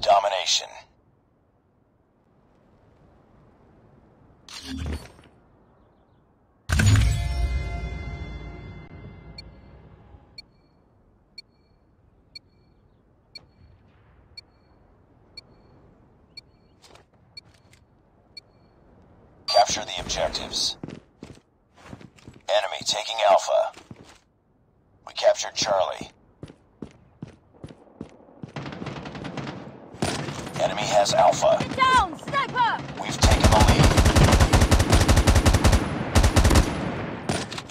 Domination. Capture the objectives. Enemy taking Alpha. We captured Charlie. Enemy has Alpha. Get down! Step up! We've taken the lead.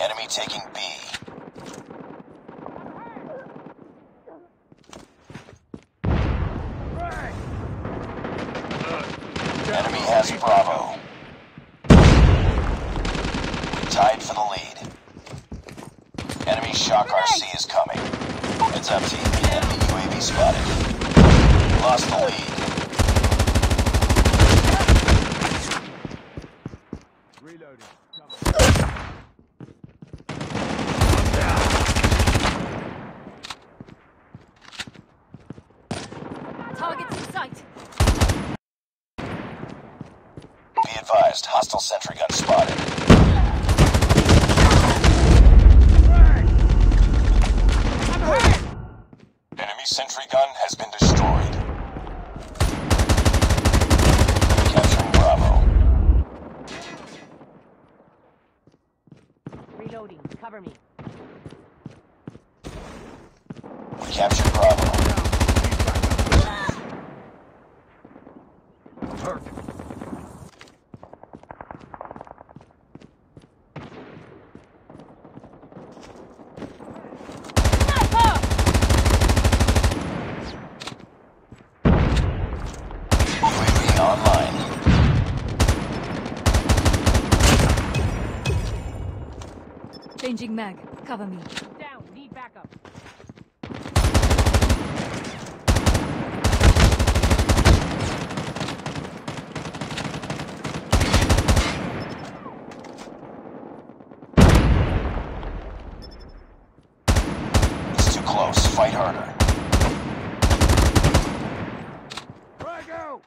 Enemy taking B. Right. Enemy has Bravo. We tied for the lead. Enemy Shock RC is coming. Heads up, team. Enemy UAV spotted. We lost the lead. Hostile sentry gun spotted. Enemy sentry gun has been destroyed. Capturing Bravo. Reloading. Cover me. We captured Bravo. Perfect. Changing mag, cover me. Down, need backup. It's too close, fight harder. Frag out!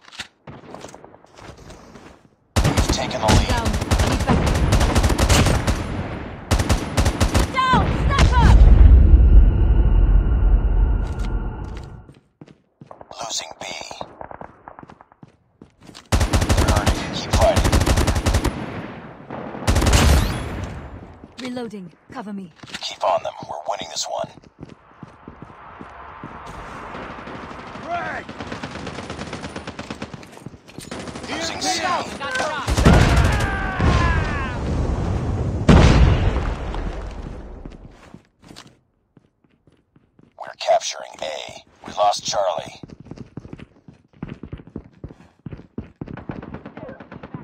We've taken the lead. Down. Reloading. Cover me. Keep on them. We're winning this one. Break! Losing C. We're capturing A. We lost Charlie.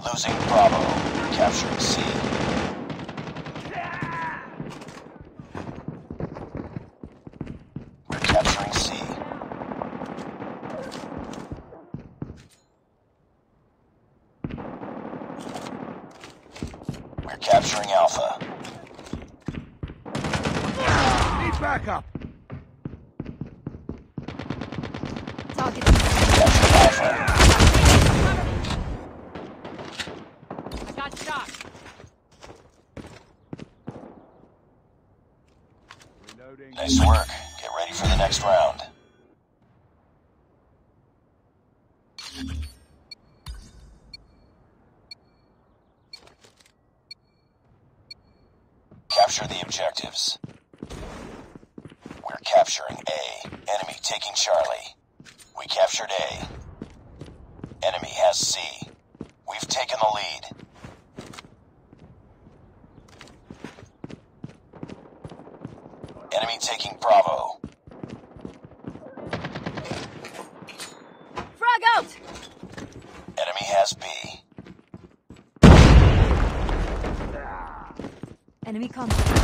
Losing Bravo. We're capturing C. Capturing Alpha. Need backup. Target. Capturing Alpha. I got shot. Reloading. Nice work. Get ready for the next round. Capture the objectives. We're capturing A. Enemy taking Charlie. We captured A. Enemy has C. We've taken the lead. Enemy taking Bravo. Frag out! Enemy has B. Enemy contact.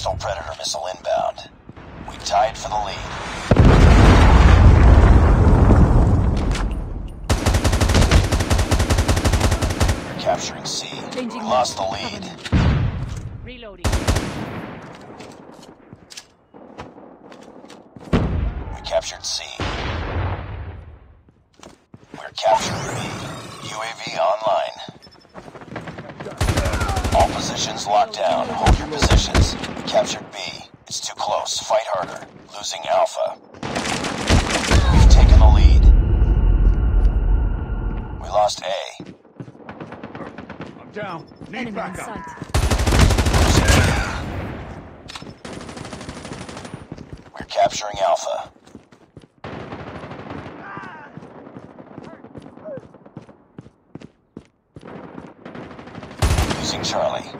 Hostile Predator missile inbound. We tied for the lead. Capturing C. We lost the lead. Reloading. We captured C. We're capturing B. UAV online. All positions locked down. Hold your positions. We captured B. It's too close. Fight harder. Losing Alpha. We've taken the lead. We lost A. Down. Need backup. We're capturing Alpha. Losing Charlie.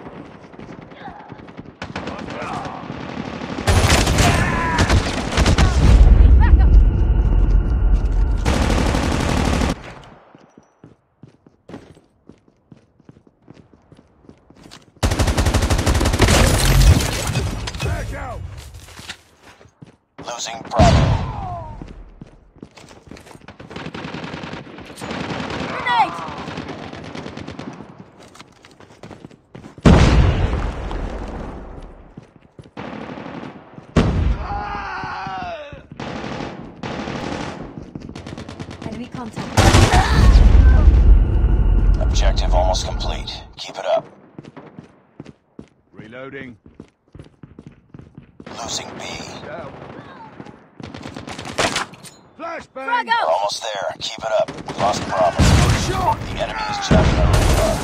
Losing Bravo. Grenade! Enemy contact. Objective almost complete. Keep it up. Reloading. Losing B. Down. Flashbang! We're almost there. Keep it up. We lost Bravo. Sure. The enemy is jamming our radar.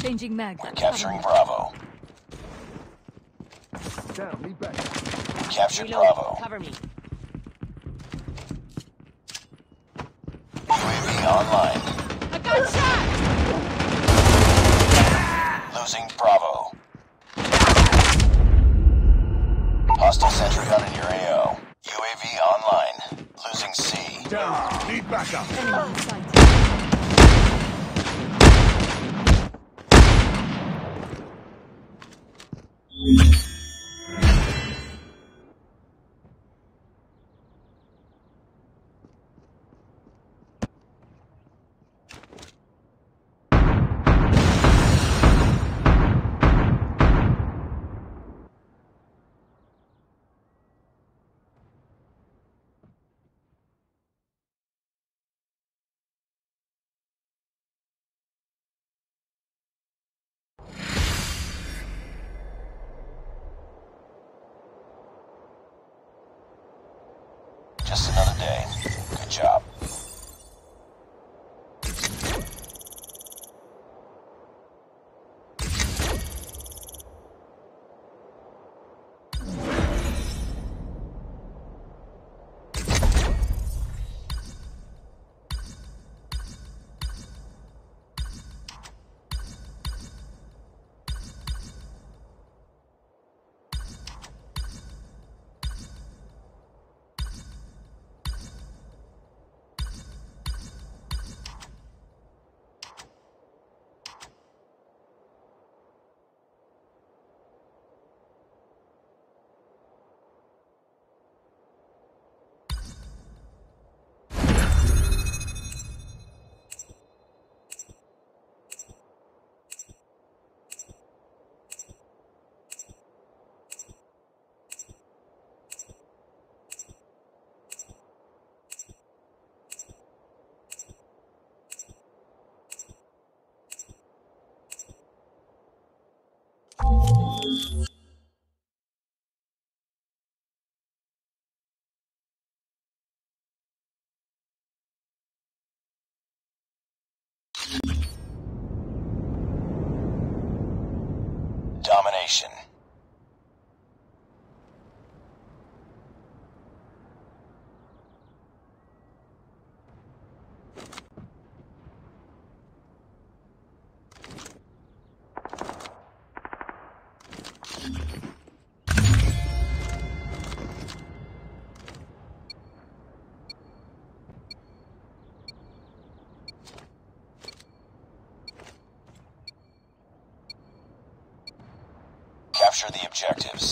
Changing mag. We're capturing Bravo. Down, lead back. We captured Bravo. Cover me. UAV online. I got shot! Losing Bravo. Hostile sentry gun in your AO. UAV online. Losing C. Down. Need backup. Just another day. Good job. Domination. Capture the objectives.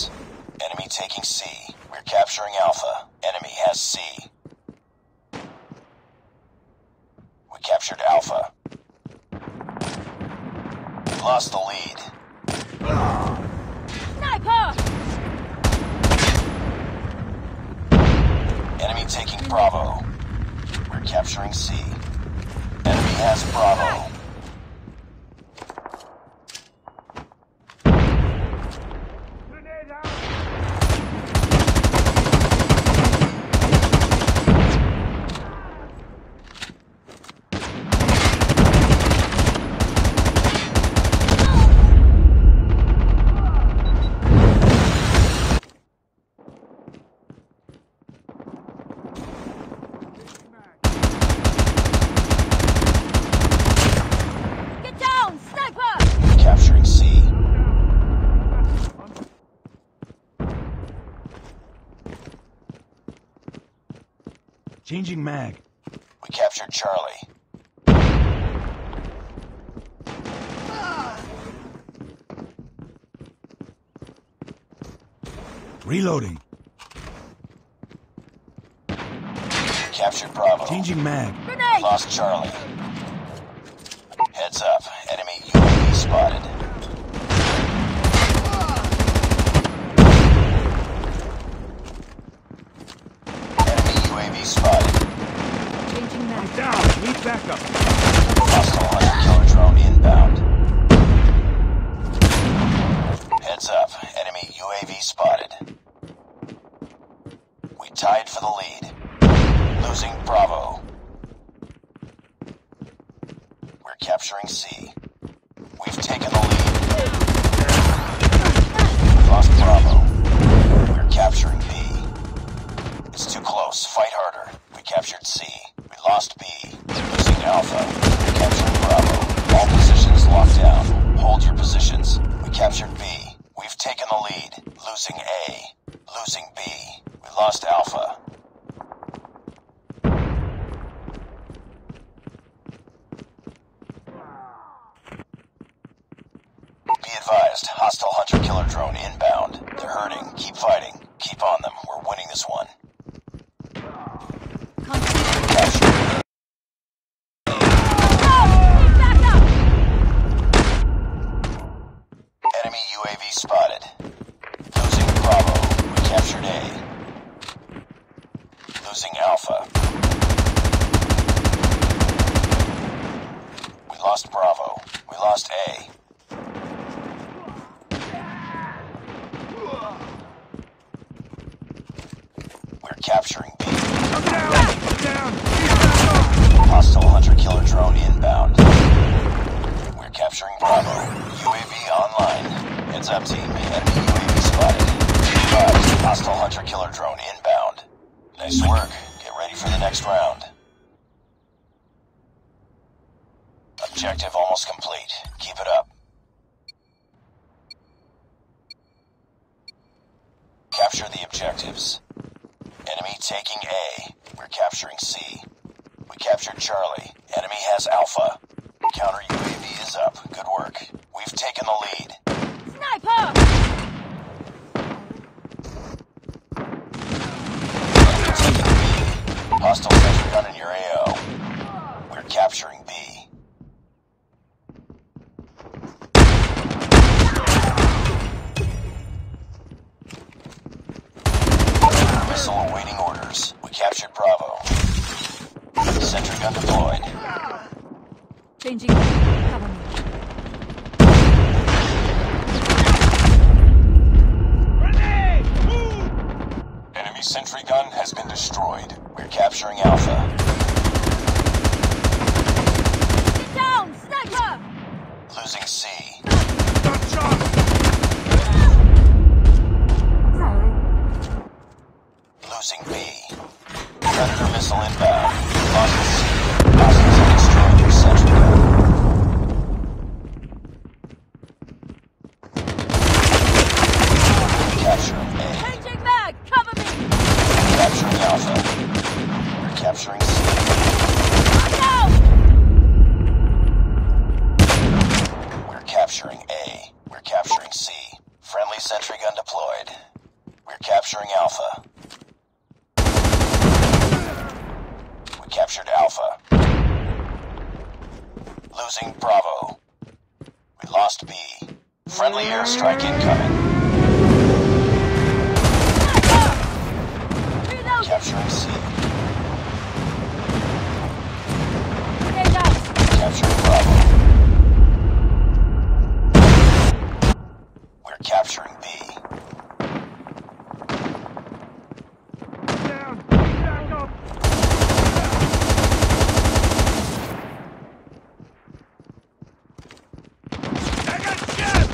Enemy taking C. We're capturing Alpha. Enemy has C. We captured Alpha. Lost the lead. Sniper! Enemy taking Bravo. We're capturing C. Enemy has Bravo. Changing mag. We captured Charlie. Reloading. We captured Bravo. Changing mag. Grenade. Lost Charlie. Heads up. Enemy UAV spotted. Backup. Hostile hunter killer drone inbound. Heads up. Enemy UAV spotted. We tied for the lead. Losing Bravo. We're capturing C. We've taken the lead. Lost Bravo. We're capturing B. It's too close. Fight harder. We captured C. We lost B. Alpha. We captured Bravo. All positions locked down. Hold your positions. We captured B. We've taken the lead. Losing A. Losing B. We lost Alpha. Be advised. Hostile hunter-killer drone inbound. They're hurting. Keep fighting. Keep on them. We're winning this one. Spotted. Losing Bravo. We captured A. Losing Alpha. We lost Bravo. We lost A. We're capturing B. Come down! Come down! Hostile hunter-killer drone inbound. We're capturing Bravo. UAV online. Heads up, team. Enemy UAV spotted. Hostile hunter-killer drone inbound. Nice work. Get ready for the next round. Objective almost complete. Keep it up. Capture the objectives. Enemy taking A. We're capturing C. We captured Charlie. Enemy has Alpha. Counter UAV is up. Good work. We've taken the lead. Sniper! Hostile sentry gun in your AO. We're capturing B. Missile awaiting orders. We captured Bravo. Sentry gun deployed. Changing. Cover me. Sentry gun has been destroyed. We're capturing Alpha. Get down, sniper! Losing C. Sorry. Losing B. Predator missile inbound. Lost C. Hostiles have destroyed your sentry gun. Capturing A. Alpha. We're capturing C. We're capturing A. We're capturing C. Friendly sentry gun deployed. We're capturing Alpha. We captured Alpha. Losing Bravo. We lost B. Friendly airstrike incoming. Capturing C. Capturing Bravo. Capturing B. Down. Back up. I got shot.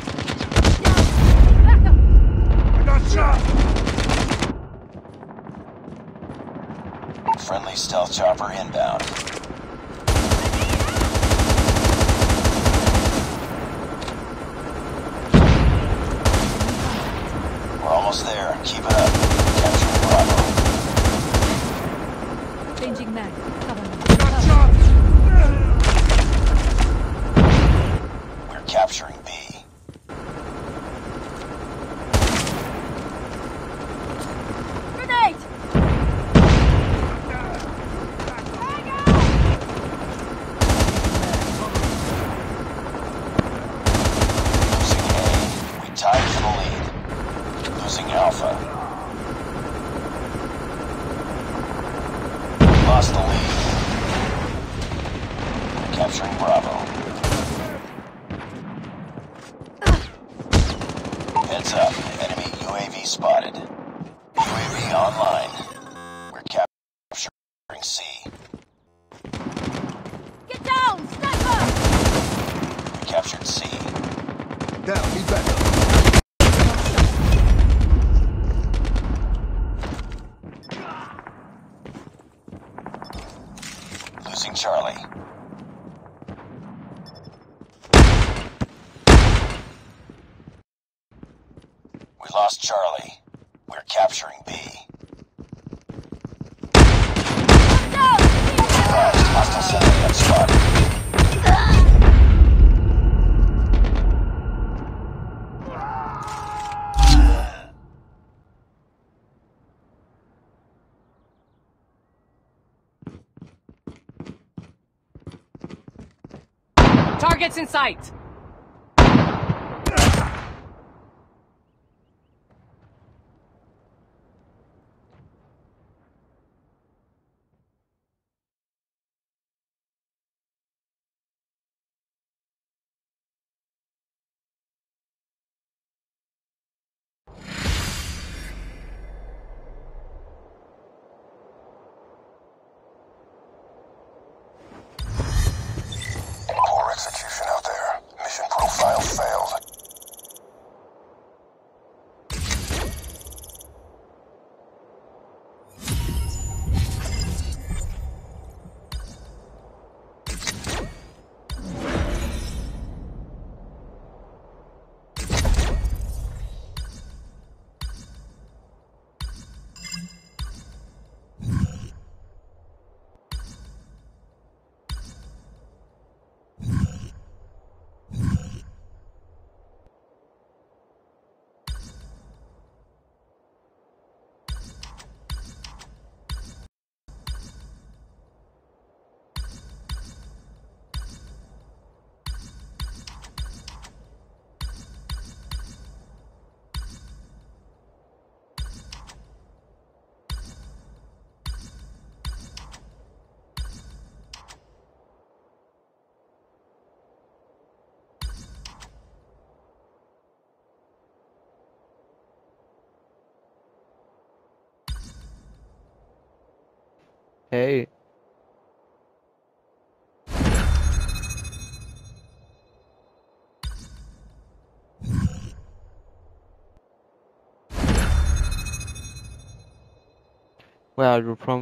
Back up. I got shot. Friendly stealth chopper inbound. There, keep it up. Capture Bravo. Changing mag. Cover me. Gotcha. We're capturing B. Grenade! Losing A. We tied for the lead. Losing Alpha. Lost the lead. Capturing Bravo. Heads up. Enemy UAV spotted. UAV online. We're capturing C. Get down! Step up! We captured C. Down, he's back up. Losing Charlie. We lost Charlie. We're capturing B. Hostile sentry gun spotted. Targets in sight! Hey. Where are you from?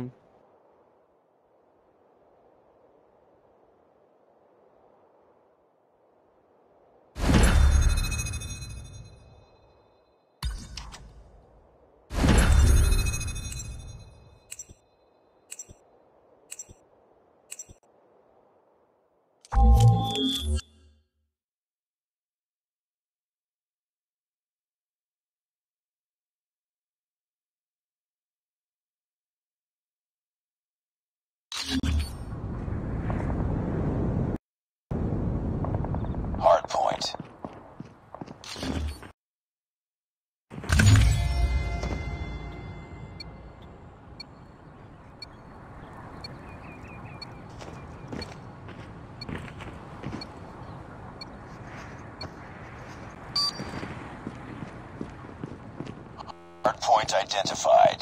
Hardpoint identified.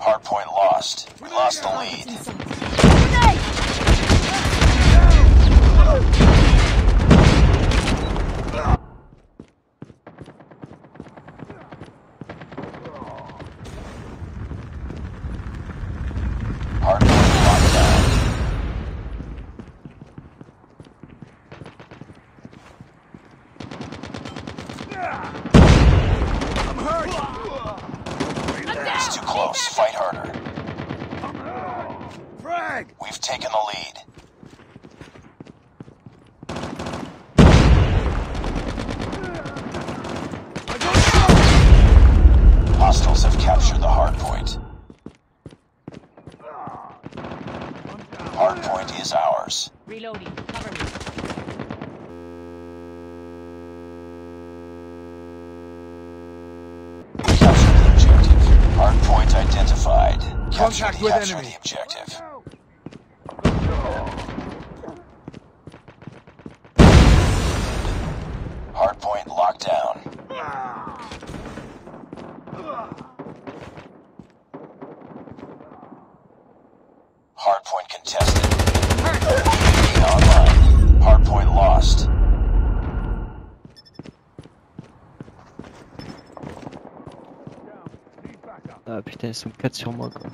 Hardpoint lost. We lost the lead. Contact with enemy. Capture the objective. Hardpoint locked down. Hardpoint contested. Online. Hardpoint lost. Ah putain, ils sont 4 sur moi quoi.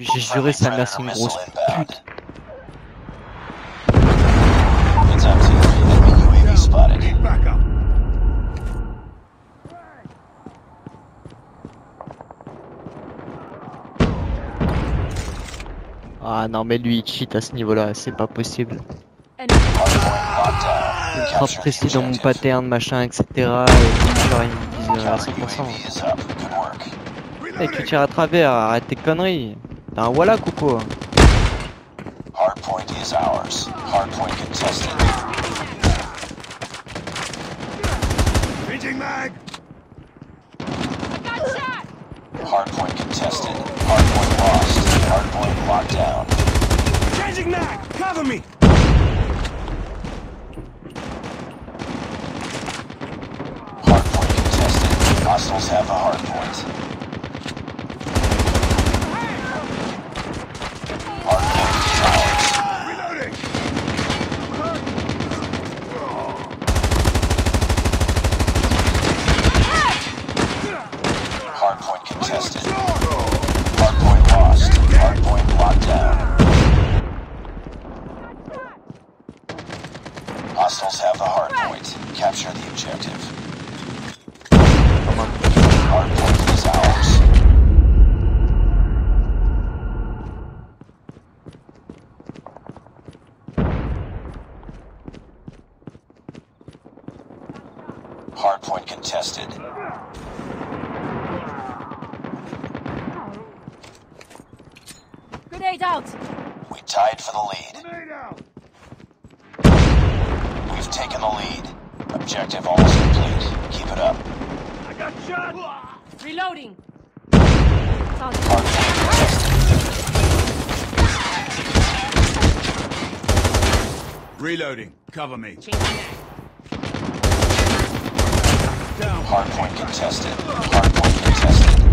J'ai juré ça me laisse une grosse pute. Ah non mais lui il cheat à ce niveau là, c'est pas possible. Trop précis dans mon pattern, machin, etc. Et genre ils me disent à 100%. Et tu tires à travers, arrête tes conneries. T'as un wallach ou quoi? Hardpoint is ours. Hardpoint contested. Reaching mag! Hardpoint contested. Hardpoint lost. Hardpoint locked down. Changing mag! Cover me! Hardpoint contested. Hostiles have the hardpoint. Hostiles have the Hardpoint contested. Grenade out! We tied for the lead. Grenade out! We've taken the lead. Objective almost complete. Keep it up. I got shot! Reloading! Reloading. Cover me. Down. Hardpoint contested. Hardpoint contested.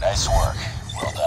Nice work. Well done.